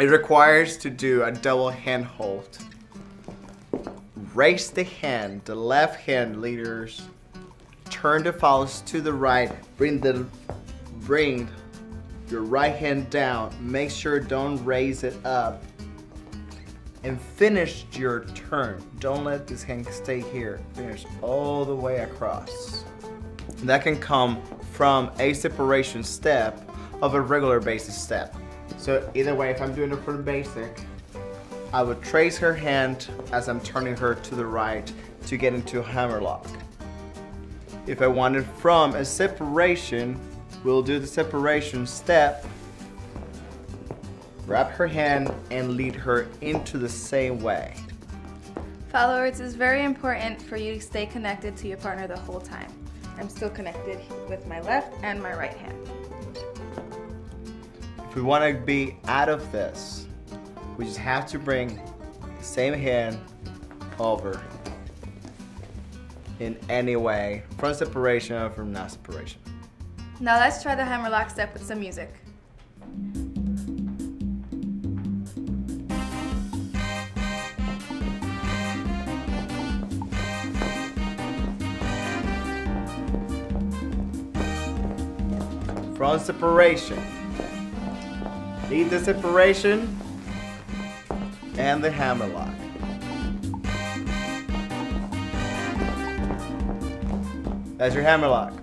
It requires to do a double hand hold. Raise the hand, the left hand leaders. Turn the files to the right. Bring your right hand down. Make sure don't raise it up. And finish your turn. Don't let this hand stay here. Finish all the way across. That can come from a separation step of a regular basic step. So either way, if I'm doing it for the basic, I would trace her hand as I'm turning her to the right to get into a hammer lock. If I want it from a separation, we'll do the separation step, wrap her hand and lead her into the same way. Followers, it's very important for you to stay connected to your partner the whole time. I'm still connected with my left and my right hand. If we want to be out of this, we just have to bring the same hand over in any way, from separation or from not separation. Now let's try the hammerlock step with some music. From separation. Lead the separation and the hammerlock. That's your hammerlock.